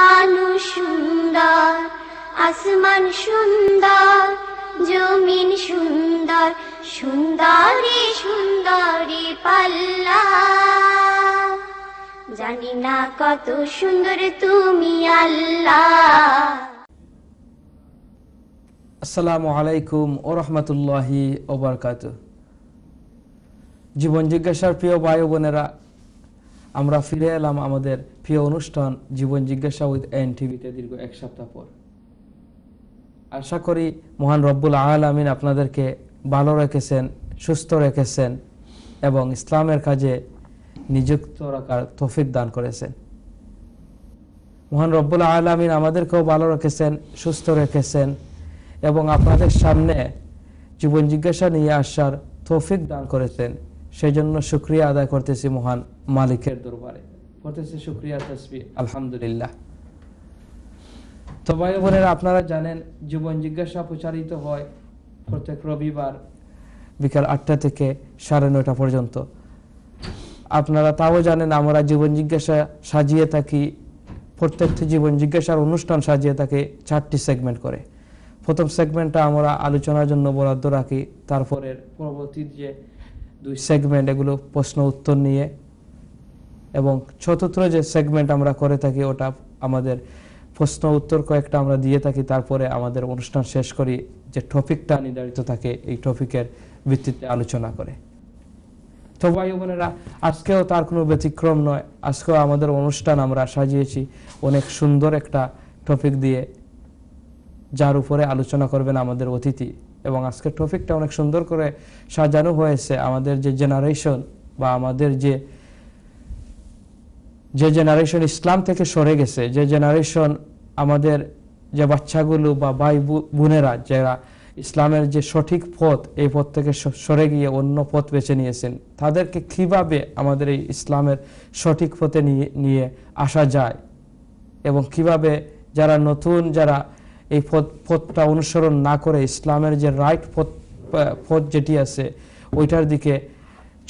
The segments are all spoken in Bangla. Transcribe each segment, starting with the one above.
মানুষ সুন্দর, আসমান সুন্দর, জমিন সুন্দর, সুন্দরী সুন্দরী পাল্লা। জানি না কত সুন্দর তুমি আল্লাহ। আসসালামু আলাইকুম ওয়া রাহমাতুল্লাহি ওয়া বারাকাতুহু। জীবন জিজ্ঞাসার প্রিয় ভাই ও বোনেরা, আমরা ফিরে এলাম আমাদের প্রিয় অনুষ্ঠান জীবন জিজ্ঞাসা উইথ এনটিভিতে দীর্ঘ এক সপ্তাহ পর। আশা করি মহান রব্বুল আলামিন আপনাদেরকে ভালো রেখেছেন, সুস্থ রেখেছেন এবং ইসলামের কাজে নিযুক্ত রাখার তৌফিক দান করেছেন। মহান রব্বুল আলামিন আমাদেরকেও ভালো রেখেছেন, সুস্থ রেখেছেন এবং আপনাদের সামনে জীবন জিজ্ঞাসা নিয়ে আসার তৌফিক দান করেছেন। সেই জন্য শুকরিয়া আদায় করতেছি মহান মালিকের দরবারে, করতেছি শুকরিয়া, তাসবিহ, আলহামদুলিল্লাহ। তো ভাই বোনেরা, আপনারা জানেন জীবন জিজ্ঞাসা প্রচারিত হয় প্রত্যেক রবিবার বিকাল ৮টা থেকে ৯:৩০ পর্যন্ত। আপনারা তাও জানেন আমরা জীবন জিজ্ঞাসা সাজিয়ে থাকি, প্রত্যেকটি জীবন জিজ্ঞাসার অনুষ্ঠান সাজিয়ে থাকে ৪টি সেগমেন্ট করে। প্রথম সেগমেন্টটা আমরা আলোচনার জন্য বরাদ্দ রাখি, তারপরের পরবর্তী যে 2 সেগমেন্ট এগুলো প্রশ্ন উত্তর নিয়ে, এবং চতুর্থ যে সেগমেন্ট আমরা করে থাকি ওটা আমাদের প্রশ্ন উত্তর কয়েকটা আমরা দিয়ে থাকি, তারপরে আমাদের অনুষ্ঠান শেষ করি যে টপিকটা নির্ধারিত থাকে এই টপিকের ভিত্তিতে আলোচনা করে। তো ভাই বোনেরা, আজকেও তার কোনো ব্যতিক্রম নয়। আজকেও আমাদের অনুষ্ঠান আমরা সাজিয়েছি অনেক সুন্দর একটা টপিক দিয়ে, যার উপরে আলোচনা করবেন আমাদের অতিথি। এবং আজকের টপিকটা অনেক সুন্দর করে সাজানো হয়েছে। আমাদের যে জেনারেশন বা আমাদের যে জেনারেশন ইসলাম থেকে সরে গেছে, যে জেনারেশন আমাদের যে বাচ্চাগুলো বা ভাই বোনেরা যারা ইসলামের যে সঠিক পথ, এই পথ থেকে সরে গিয়ে অন্য পথ বেছে নিয়েছেন, তাদেরকে কিভাবে আমাদের এই ইসলামের সঠিক পথে নিয়ে আসা যায় এবং কিভাবে যারা নতুন, যারা এই পথটা অনুসরণ না করে ইসলামের যে রাইট পথ যেটি আছে ওইটার দিকে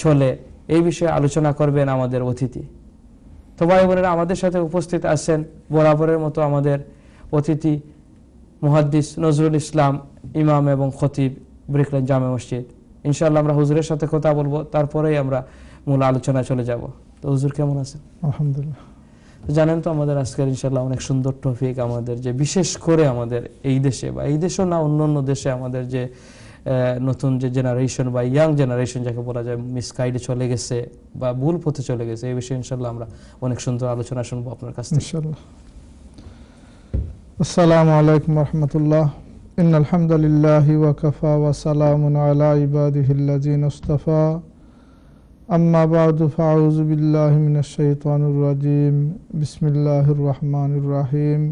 চলে, এই বিষয়ে আলোচনা করবেন আমাদের অতিথি। তো ভাই বোনেরা, আমাদের সাথে উপস্থিত আছেন বরাবরের মতো আমাদের অতিথি মুহাদ্দিস নজরুল ইসলাম, ইমাম এবং খতিব ব্রিকলেন জামে মসজিদ। ইনশাআল্লাহ আমরা হুজুরের সাথে কথা বলবো, তারপরেই আমরা মূল আলোচনায় চলে যাব। তো হুজুর কেমন আছেন? আলহামদুলিল্লাহ। জানেন তো আমাদের আজকের ইনশাআল্লাহ অনেক সুন্দর টপিক, আমাদের যে বিশেষ করে আমাদের এই দেশে বা এই দেশও না অন্যান্য দেশে আমাদের যে নতুন যে জেনারেশন বা ইয়াং জেনারেশন যাকে বলা যায় মিসগাইডে চলে গেছে বা ভুল পথে চলে গেছে, এই বিষয়ে ইনশাআল্লাহ আমরা অনেক সুন্দর আলোচনা শুনবো আপনার কাছ থেকে ইনশাআল্লাহ। আসসালামু আলাইকুম ওয়া রাহমাতুল্লাহ। ইন্নাল হামদুলিল্লাহি ওয়া কাফা ওয়া সালামুন আলা ইবাদিহিল্লাযিনা ইসতাফা। أما بعد فأعوذ بالله من الشيطان الرجيم بسم الله الرحمن الرحيم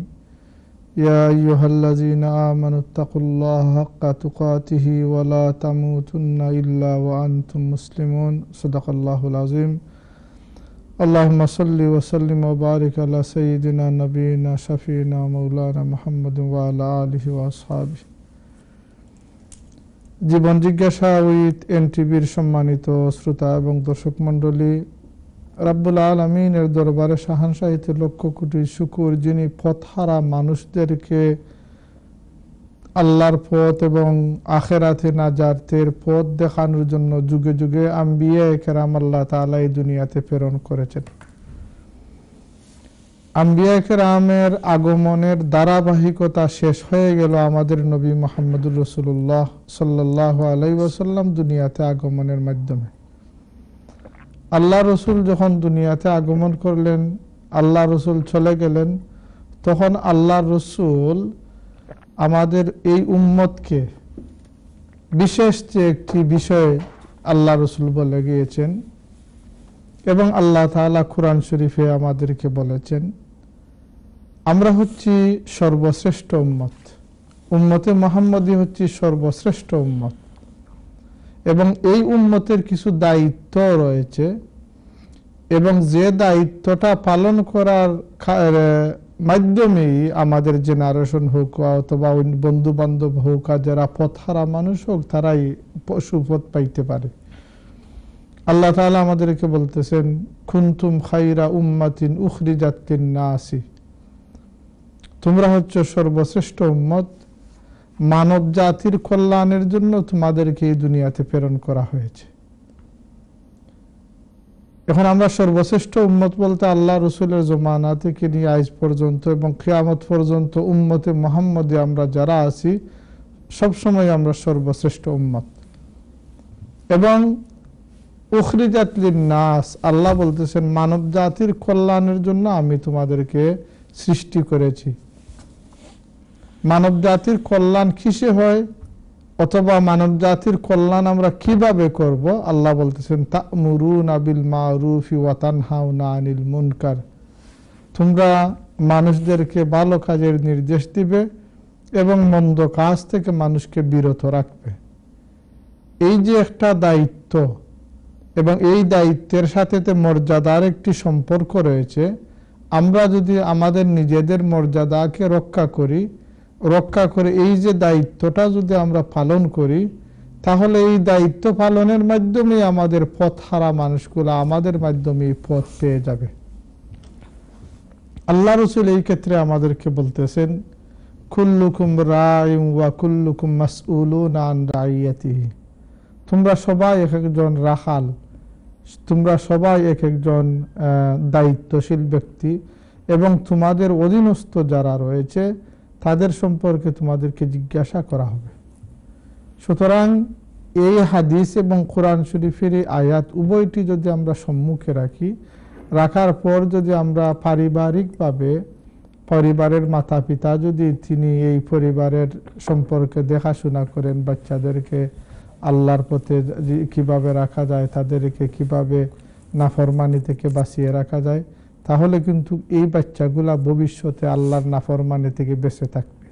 يا أيها الذين آمنوا اتقوا الله حق تقاته ولا تموتن إلا وأنتم مسلمون صدق الله العظيم اللهم صل وسلم وبارك على سيدنا نبينا شفينا مولانا محمد وعلى آله وأصحابه। জীবন জিজ্ঞাসা উইথ এনটিভির সম্মানিত শ্রোতা এবং দর্শক মণ্ডলী, রাব্বুল আলামিনের দরবারে শাহানশাহীতে লক্ষ কোটি শুকুর, যিনি পথহারা মানুষদেরকে আল্লাহর পথ এবং আখেরাতে নাজাতের পথ দেখানোর জন্য যুগে যুগে আম্বিয়া কেরাম আল্লাহ তাআলা এই দুনিয়াতে প্রেরণ করেছেন। আম্বিয়া কেরামের আগমনের ধারাবাহিকতা শেষ হয়ে গেল আমাদের নবী মুহাম্মদুর রাসূলুল্লাহ সাল্লাল্লাহু আলাইহি ওয়াসাল্লাম দুনিয়াতে আগমনের মাধ্যমে। আল্লাহ রসুল যখন দুনিয়াতে আগমন করলেন, আল্লাহ রসুল চলে গেলেন, তখন আল্লাহ রসুল আমাদের এই উম্মতকে বিশেষ যে একটি বিষয়ে আল্লাহ রসুল বলে গিয়েছেন এবং আল্লাহ তাআলা কুরআন শরীফে আমাদেরকে বলেছেন, আমরা হচ্ছি সর্বশ্রেষ্ঠ উম্মত, উম্মতে মুহাম্মদী হচ্ছে সর্বশ্রেষ্ঠ উম্মত। এবং এই উম্মতের কিছু দায়িত্ব রয়েছে এবং যে দায়িত্বটা পালন করার মাধ্যমেই আমাদের জেনারেশন হোক অথবা বন্ধু বান্ধব হোক, যারা পথহারা মানুষ হোক, তারাই সুপথ পাইতে পারে। আল্লাহ তাআলা আমাদেরকে বলতেছেন, কুনতুম খায়রা উম্মাতিন উখরিজাত লিন নাসি তোমরা হচ্ছে সর্বশ্রেষ্ঠ উম্মত, মানব জাতির কল্যাণের জন্য তোমাদেরকে এই দুনিয়াতে প্রেরণ করা হয়েছে। এখন আমরা সর্বশ্রেষ্ঠ উম্মত বলতে আল্লাহ রসুলের জমানা থেকে নিয়ে আজ পর্যন্ত এবং কিয়ামত পর্যন্ত উম্মতে মুহাম্মদে আমরা যারা আছি সবসময় আমরা সর্বশ্রেষ্ঠ উম্মত। এবং উখরিজাত লিন্নাস, আল্লাহ বলতেছেন মানব জাতির কল্যাণের জন্য আমি তোমাদেরকে সৃষ্টি করেছি। মানব জাতির কল্যাণ কিসে হয় অথবা মানব জাতির কল্যাণ আমরা কিভাবে করব? আল্লাহ বলতেছেন তা'মুরুনা বিল মা'রুফি ওয়া তানহাউনা আনিল মুনকার, তোমরা মানুষদেরকে ভালো কাজের নির্দেশ দিবে এবং মন্দ কাজ থেকে মানুষকে বিরত রাখবে। এই যে একটা দায়িত্ব এবং এই দায়িত্বের সাথে মর্যাদার একটি সম্পর্ক রয়েছে। আমরা যদি আমাদের নিজেদের মর্যাদাকে রক্ষা করে এই যে দায়িত্বটা যদি আমরা পালন করি, তাহলে এই দায়িত্ব পালনের মাধ্যমে আমাদের পথ হারা মানুষগুলো আমাদের মাধ্যমে পথ পেয়ে যাবে। আল্লাহ রসুল এই ক্ষেত্রে আমাদেরকে বলতেছেন কুল্লুকুম রাইম ওয়া কুল্লুকুম মাসউলুন আন রাইয়াতিহি, তোমরা সবাই এক একজন রাখাল, তোমরা সবাই এক একজন দায়িত্বশীল ব্যক্তি এবং তোমাদের অধীনস্থ যারা রয়েছে তাদের সম্পর্কে তোমাদেরকে জিজ্ঞাসা করা হবে। সুতরাং এই হাদিস এবং কোরআন শরীফের আয়াত উভয়টি যদি আমরা সম্মুখে রাখার পর যদি আমরা পারিবারিকভাবে পরিবারের মাতা পিতা যদি তিনি এই পরিবারের সম্পর্কে দেখাশোনা করেন, বাচ্চাদেরকে আল্লাহর পথে কিভাবে রাখা যায়, তাদেরকে কিভাবে নাফরমানি থেকে বাঁচিয়ে রাখা যায়, তাহলে কিন্তু এই বাচ্চাগুলা ভবিষ্যতে আল্লাহর নাফরমানি থেকে বেঁচে থাকবে।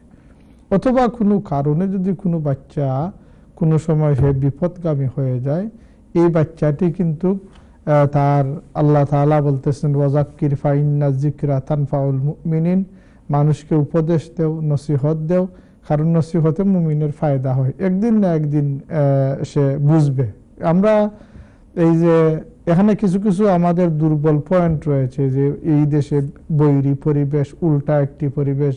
অথবা কোনো কারণে যদি কোনো বাচ্চা কোনো সময় সে বিপদগামী হয়ে যায়, এই বাচ্চাটি কিন্তু তার আল্লাহ তাআলা বলতেছেন ওয়াজাক্কির ফাইন্না যিকরা তানফাউল মুমিনিন, মানুষকে উপদেশ দেও, নসিহত দেও, কারণ নসিহতে মুমিনের ফায়দা হয়, একদিন না একদিন সে বুঝবে। আমরা এই যে এখানে কিছু কিছু আমাদের দুর্বল পয়েন্ট রয়েছে যে এই দেশে বৈরী পরিবেশ, উল্টা একটি পরিবেশ,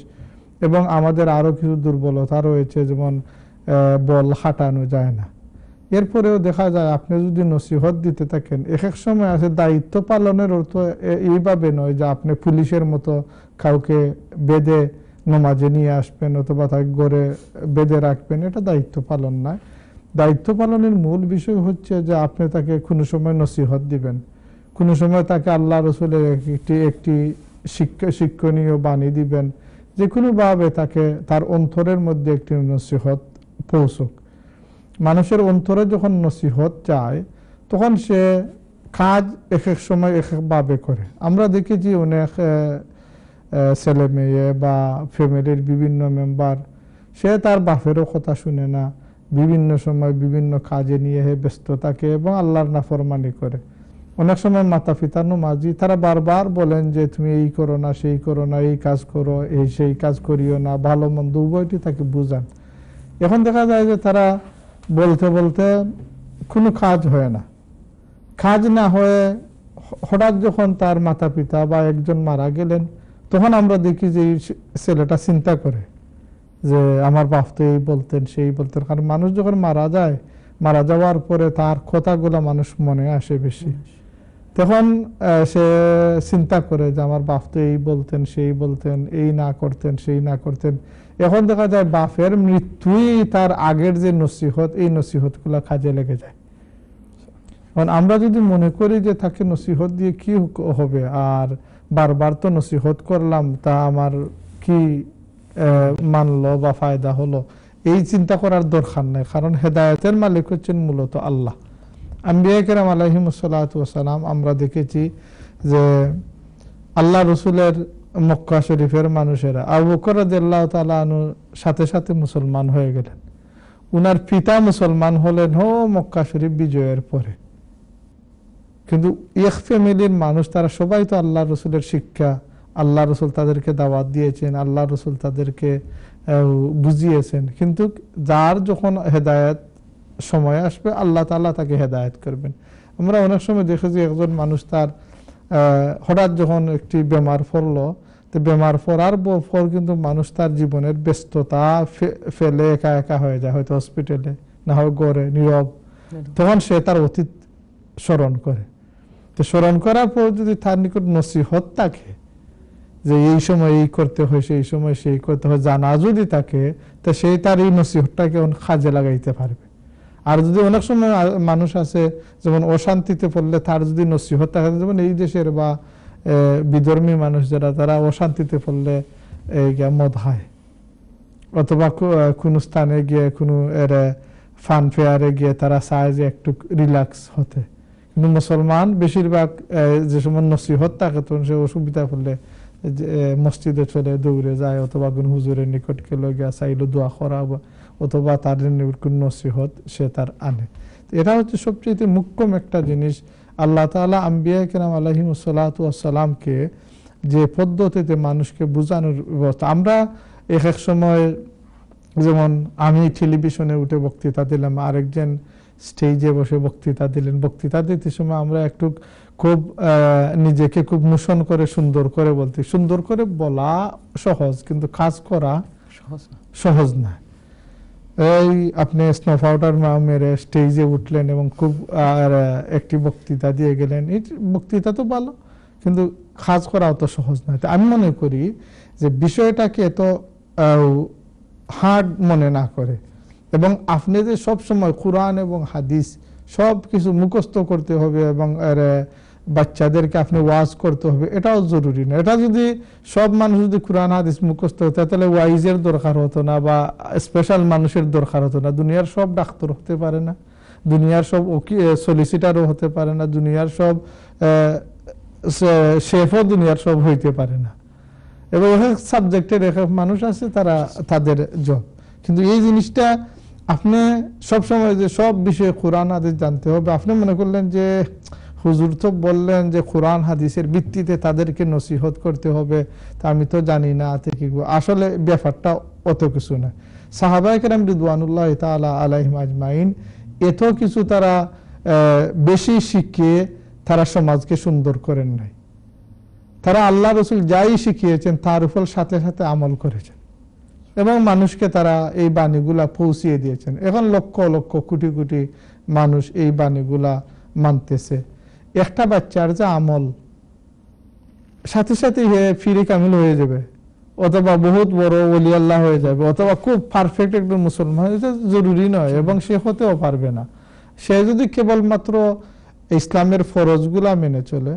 এবং আমাদের আরও কিছু দুর্বলতা রয়েছে, যেমন বল হাঁটানো যায় না। এরপরেও দেখা যায় আপনি যদি নসিহত দিতে থাকেন, এক এক সময় আছে দায়িত্ব পালনের অর্থ এইভাবে নয় যে আপনি পুলিশের মতো কাউকে বেঁধে নমাজে নিয়ে আসবেন অথবা তাকে গড়ে বেঁধে রাখবেন, এটা দায়িত্ব পালন নয়। দায়িত্ব পালনের মূল বিষয় হচ্ছে যে আপনি তাকে কোনো সময় নসিহত দিবেন, কোনো সময় তাকে আল্লাহ রসুলের একটি শিক্ষণীয় বাণী দিবেন, যে কোনোভাবে তাকে তার অন্তরের মধ্যে একটি নসিহত পৌঁছুক। মানুষের অন্তরে যখন নসিহত যায় তখন সে কাজ এক এক সময় এক একভাবে করে। আমরা দেখেছি অনেক ছেলে মেয়ে বা ফ্যামিলির বিভিন্ন মেম্বার সে তার বাপেরও কথা শুনে না, বিভিন্ন সময় বিভিন্ন কাজে নিয়ে ব্যস্ত থাকে এবং আল্লাহর নাফরমানি করে। অনেক সময় মাতা পিতা নামাজি, তারা বারবার বলেন যে তুমি এই করো না, সেই করো না, এই কাজ করো, এই সেই কাজ করিও না, ভালো মন্দ উভয়টি তাকে বুঝান। এখন দেখা যায় যে তারা বলতে বলতে কোনো কাজ হয় না। কাজ না হয়ে হঠাৎ যখন তার মাতা পিতা বা একজন মারা গেলেন, তখন আমরা দেখি যে ছেলেটা চিন্তা করে যে আমার বাপ তো এই বলতেন, সেই বলতেন। কারণ মানুষ যখন মারা যায়, মারা যাওয়ার পরে তার কথাগুলো মানুষ মনে আসে বেশি, তখন সে চিন্তা করে যে আমার বাপ তো এই বলতেন, সেই বলতেন, এই না করতেন, সেই না করতেন। এখন দেখা যায় বাপের মৃত্যুই তার আগের যে নসিহত, এই নসিহতগুলো কাজে লেগে যায়। এখন আমরা যদি মনে করি যে তাকে নসিহত দিয়ে কি হবে, আর বারবার তো নসিহত করলাম, তা আমার কি মানলো বা ফায়দা হলো, এই চিন্তা করার দরকার নেই। কারণ হেদায়েতের মালিক হচ্ছেন মূলত আল্লাহ। আম্বিয়া কেরাম আলাইহিমুসসালাতু ওয়াসসালাম, আমরা দেখেছি যে আল্লাহ রসুলের মক্কা শরীফের মানুষেরা, আবু বকর রাদিয়াল্লাহু তাআলা আনহু সাথে সাথে মুসলমান হয়ে গেলেন। উনার পিতা মুসলমান হলেন মক্কা শরীফ বিজয়ের পরে, কিন্তু এক ফ্যামিলির মানুষ তারা সবাই তো আল্লাহ রসুলের শিক্ষা, আল্লাহ রসুল তাদেরকে দাওয়াত দিয়েছেন, আল্লাহ রসুল তাদেরকে বুঝিয়েছেন। কিন্তু যার যখন হেদায়েত সময় আসবে আল্লাহ তাআলা তাকে হেদায়েত করবেন। আমরা অনেক সময় দেখেছি একজন মানুষ তার হঠাৎ যখন একটি বেমার পড়লো, तो बेमार पड़ार पर क्योंकि मानुष तार जीवनेर व्यस्तता फेले एका एका हये जाय होयतो हस्पिटाले ना होय घरे नीरब तखन से तार अतीत स्मरण करे। तो स्मरण करार पर जदि तार निकट नसीहत थाके যে এই সময় এই করতে হয় সেই সময় সেই করতে হয় জানা যদি থাকে তো সেই তার এই নসিহতটাকে কাজে লাগাইতে পারবে। আর যদি অনেক সময় মানুষ আছে যেমন অশান্তিতে পড়লে তার যদি নসিহত থাকে যেমন এই দেশের বা বিধর্মী মানুষ যারা তারা অশান্তিতে পড়লে এই মদ খায় অথবা কোনো স্থানে গিয়ে কোনো এর ফান ফেয়ারে গিয়ে তারা চায় যে একটু রিল্যাক্স হতে, কিন্তু মুসলমান বেশিরভাগ যে সময় নসিহত থাকে তখন সে অসুবিধা পড়লে মসজিদে চলে দৌড়ে যায় অথবা কোন হুজুরের নিকট গেলে গিয়া চাইলো দোয়া করা অথবা তার নিকট কোন নসিহত সে তার আনে। এটা হচ্ছে সবচেয়ে মুখ্যম একটা জিনিস। আল্লাহ তাআলা আম্বিয়া কেরাম আলাইহিস সালাতু ওয়াস সালামকে যে পদ্ধতিতে মানুষকে বোঝানোর ব্যবস্থা, আমরা এক এক সময় যেমন আমি টেলিভিশনে উঠে বক্তৃতা দিলাম, আরেকজন স্টেজে বসে বক্তৃতা দিলেন, বক্তৃতা দিতে সময় আমরা একটু খুব নিজেকে খুব মোশন করে সুন্দর করে বলতে, সুন্দর করে বলা সহজ কিন্তু কাজ করা সহজ না। এই আপনি স্নো পাউডার মেরে স্টেজে উঠলেন এবং খুব আর একটি বক্তৃতা দিয়ে গেলেন, এই বক্তৃতা তো ভালো কিন্তু কাজ করা অত সহজ না। আমি মনে করি যে বিষয়টাকে এত হার্ড মনে না করে এবং আপনি যে সবসময় কোরআন এবং হাদিস সব কিছু মুখস্থ করতে হবে এবং বাচ্চাদেরকে আপনি ওয়াজ করতে হবে এটাও জরুরি না। এটা যদি সব মানুষ যদি কোরআন হাদিস মুখস্থ হতো তাহলে ওয়াইজের দরকার হতো না বা স্পেশাল মানুষের দরকার হতো না। দুনিয়ার সব ডাক্তার হতে পারে না, দুনিয়ার সব সলিসিটারও হতে পারে না, দুনিয়ার সব শেফও দুনিয়ার সব হইতে পারে না এবং এক এক সাবজেক্টের এক এক মানুষ আছে তারা তাদের জব। কিন্তু এই জিনিসটা আপনি সবসময় যে সব বিষয়ে কোরআন হাদিস জানতে হবে আপনি মনে করলেন যে হুজুর তো বললেন যে কোরআন হাদিসের ভিত্তিতে তাদেরকে নসিহত করতে হবে, তা আমি তো জানি না কি আসলে ব্যাপারটা অত কিছু না। সাহাবায়ে কেরাম রিদওয়ানুল্লাহ তাআলা আলাইহিম আজমাইন এত কিছু তারা বেশি শিখে তারা সমাজকে সুন্দর করেন নাই, তারা আল্লাহ রসুল যাই শিখিয়েছেন তার উপর সাথে সাথে আমল করেছেন এবং মানুষকে তারা এই বাণীগুলা পৌঁছিয়ে দিয়েছেন। এখন লক্ষ লক্ষ কোটি কোটি মানুষ এই বাণীগুলা মানতেছে। একটা বাচ্চার যে আমল সাথে সাথে ফিরে কামিল হয়ে যাবে অথবা বহুত বড় ওলি আল্লাহ হয়ে যাবে অথবা খুব পারফেক্ট একজন মুসলমান এটা জরুরি নয় এবং সে হতেও পারবে না। সে যদি কেবলমাত্র ইসলামের ফরজগুলা মেনে চলে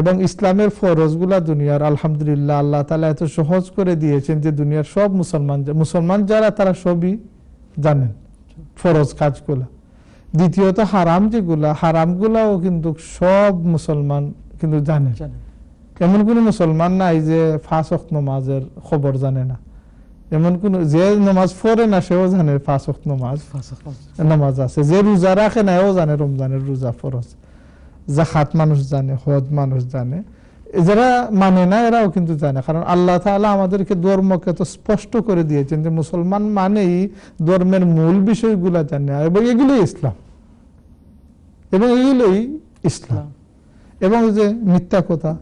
এবং ইসলামের ফরজগুলা দুনিয়ার আলহামদুলিল্লাহ আল্লাহ তাআলা এত সহজ করে দিয়েছেন যে দুনিয়ার সব মুসলমান যারা তারা সবই জানেন ফরজ কাজগুলা। দ্বিতীয়ত হারাম যেগুলা হারামগুলাও কিন্তু সব মুসলমান কিন্তু জানেন, এমন কোনো মুসলমান নাই যে পাঁচ ওয়াক্ত নামাজের খবর জানে না, এমন কোন যে নামাজ পড়ে না সেও জানে পাঁচ ওয়াক্ত নামাজ আছে, যে রোজা রাখে না এও জানে রমজানের রোজা ফরজ, জাকাত মানুষ জানে, হজ মানুষ জানে, যারা মানে না এরাও কিন্তু জানে। কারণ আল্লাহ তাআলা আমাদেরকে ধর্মকে তো স্পষ্ট করে দিয়েছেন যে মুসলমান মানেই ধর্মের মূল বিষয়গুলা জানে এবং এগুলোই ইসলাম এবং যে মিথ্যা কথা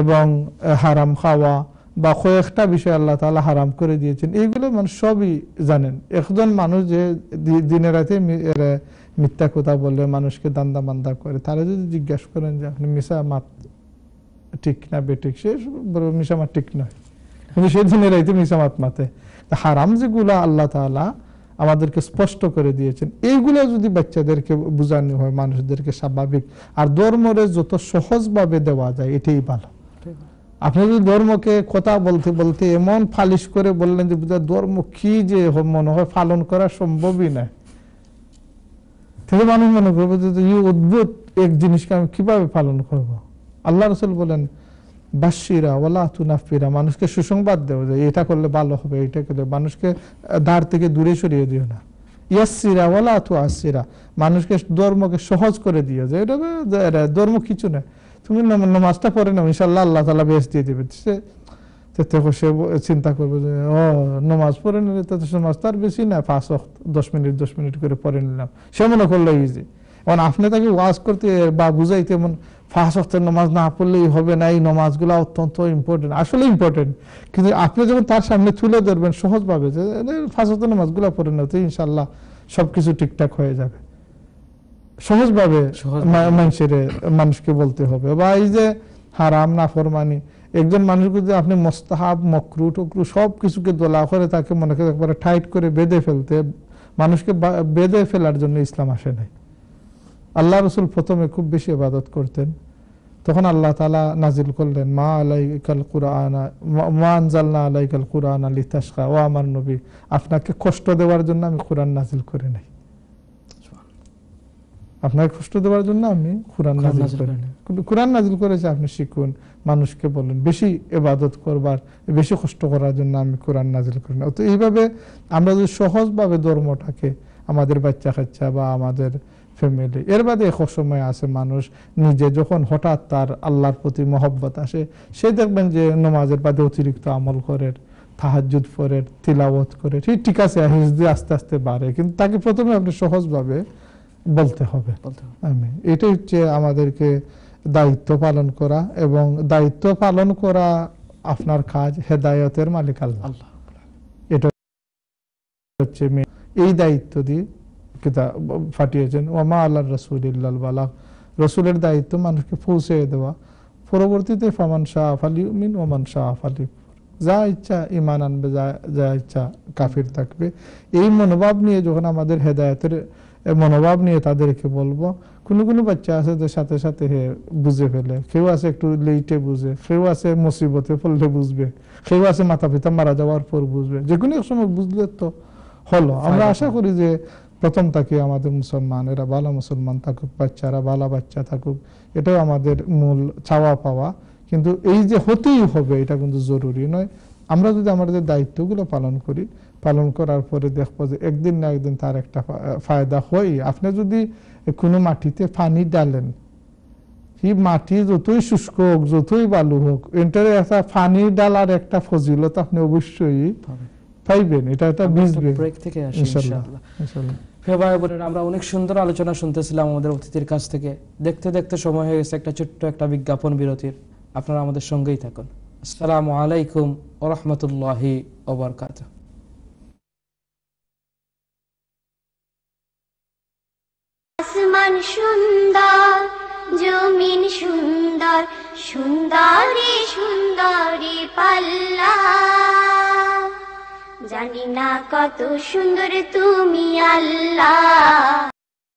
এবং হারাম খাওয়া বা কয়েকটা বিষয় আল্লাহ তাআলা হারাম করে দিয়েছেন এইগুলো মানুষ সবই জানেন। একজন মানুষ যে দিনে রাতে মিথ্যা কথা বলে মানুষকে দান্দা বান্দা করে তারা যদি জিজ্ঞাসা করেন যে আপনি মিশা মাত ঠিক না বেঠিক, সে মিশা মাত ঠিক নয় কিন্তু সে দিনে রাইতে মিশা মাত মাতে। হারাম যেগুলো আল্লাহ তাআলা আমাদেরকে স্পষ্ট করে দিয়েছেন এইগুলো যদি বাচ্চাদেরকে বোঝানো হয় মানুষদেরকে স্বাভাবিক। আর ধর্মরে যত সহজভাবে দেওয়া যায় এটাই ভালো। আপনি যদি ধর্মকে কথা বলতে বলতে এমন ফালিশ করে বললেন যে বুঝা ধর্ম কি যে মনে হয় পালন করা সম্ভবই না, মানুষ মনে করবো যে এই অদ্ভুত এক জিনিসকে আমি কিভাবে পালন করব। আল্লাহ রাসূল বলেন বাশিরা ওয়ালা তুনাফিরা, মানুষকে সুসংবাদ দেওয়া যায় এটা করলে ভালো হবে এটা করলে, মানুষকে দাঁড় থেকে দূরে সরিয়ে দিও না, ইয়াসিরা ওয়ালা তুআসিরা, মানুষকে ধর্মকে সহজ করে দিও যে এটা ধর্ম কিছু না তুমি নামাজটা পড়ে নাও ইনশাআল্লাহ আল্লাহ তাআলা বেশ দিয়ে দেবে। সে চিন্তা করবে যে ও নামাজ পড়ে নিলে তাতে নামাজ তার বেশি না পাঁচ ওয়াক্ত 10 মিনিট করে পড়ে নিলাম, সে মনে করলো ইজি। এখন আপনি তাকে ওয়াজ করতে বা বুঝাইতে এমন ফাঁস ওয়াক্তের নামাজ না পড়লেই হবে না, এই নামাজগুলো অত্যন্ত ইম্পর্টেন্ট, আসলে ইম্পর্টেন্ট। কিন্তু আপনি যখন তার সামনে তুলে ধরবেন সহজভাবে যে ফাঁস ওয়াক্তের নামাজগুলো পড়ে না, তো ইনশাল্লাহ সবকিছু ঠিকঠাক হয়ে যাবে। সহজভাবে মানুষকে বলতে হবে। বা এই যে হারাম না ফরমানি, একজন মানুষকে যদি আপনি মোস্তাহাব মকরু টকরু সব কিছুকে দোলা করে তাকে মনে করে একবারে টাইট করে বেঁধে ফেলতে, মানুষকে বেঁধে ফেলার জন্য ইসলাম আসে নাই। আল্লাহ রসুল প্রথমে খুব বেশি ইবাদত করতেন, তখন আল্লাহ তাআলা নাজিল করলেন মা আলাইকাল কুরআনা মা আনজালনা আলাইকাল কুরআনা লিতাশকা, ও আমার নবী আপনাকে কষ্ট দেওয়ার জন্য আমি কুরআন নাজিল করি নাই, আপনাকে কষ্ট দেওয়ার জন্য আমি কুরআন নাজিল করি নাই, কুরআন নাজিল করেছে আপনি শিখুন, মানুষকে বলেন, বেশি ইবাদত করবার বেশি কষ্ট করার জন্য আমি কুরআন নাজিল করি না। তো এইভাবে আমরা যদি সহজভাবে ধর্মটাকে আমাদের বাচ্চা কাচ্চা বা আমাদের ফ্যামিলি, এর বাদে এক সময় আসে মানুষ নিজে যখন হঠাৎ তার আল্লাহর প্রতি মহব্বত আসে, সে দেখবেন যে নমাজের বাদে অতিরিক্ত আমল করে, তাহাজ্জুদ পড়ে, তিলাওয়াত করে, ঠিক আছে হিজদি আস্তে আস্তে বাড়ে, কিন্তু তাকে প্রথমে আপনি সহজভাবে বলতে হবে। আমি এটাই হচ্ছে আমাদেরকে দায়িত্ব পালন করা, এবং দায়িত্ব পালন করা আপনার কাজ, হেদায়তের মালিক আল্লাহ, এটা হচ্ছে এই দায়িত্ব দিয়ে ফাটিয়েছেন। ওমা আল্লাহ রসুলিল্লাল বালাক, রসুলের দায়িত্ব মানুষকে পৌঁছে দেওয়া, পরবর্তীতে ফামান শাহ ফালি মিন ওমান শাহ ফালি, যা ইচ্ছা ইমান আনবে, যা ইচ্ছা কাফির থাকবে। এই মনোভাব নিয়ে যখন আমাদের হেদায়তের মনোভাব নিয়ে তাদেরকে বলবো, কোনো কোনো বাচ্চা আছে যে সাথে সাথে বুঝে ফেলে, কেউ আছে একটু লেটে বুঝে, কেউ আছে মুসিবতে পড়লে বুঝবে, কেউ আছে মাতা পিতা মারা যাওয়ার পর বুঝবে, যে কোনো এক সময় বুঝলে তো হলো। আমরা আশা করি যে প্রথম তাকে আমাদের মুসলমানেরা ভালো মুসলমান থাকুক, বাচ্চারা ভালো বাচ্চা থাকুক, এটাও আমাদের মূল চাওয়া পাওয়া। কিন্তু এই যে হতেই হবে এটা কিন্তু জরুরি নয়। আমরা যদি আমাদের দায়িত্বগুলো পালন করি, পালন করার পরে দেখবো যে একদিন না একদিন তার একটা ফায়দা হয়। আপনি যদি কোনো মাটিতে পানি ডালেন, এই মাটি যতই শুষ্ক হোক, যতই বালু হোক, এটার একটা পানি ডালার একটা ফজিলত আপনি অবশ্যই পাইবেন, এটা একটা বুঝবে ইনশাআল্লাহ। প্রিয় ভাই বোনেরা, আমরা অনেক সুন্দর আলোচনা শুনতেছিলাম আমাদের অতিথির কাছ থেকে। দেখতে দেখতে সময় হয়ে গেছে একটা ছোট্ট একটা বিজ্ঞাপন বিরতির। আপনারা আমাদের সঙ্গেই থাকুন। আসসালামু আলাইকুম ওয়া রাহমাতুল্লাহি ওয়া বারাকাতুহু। আসমান সুন্দর, জমিন সুন্দর, সুন্দরী সুন্দরী পাল্লা, জানি না কত সুন্দর তুমি আল্লাহ।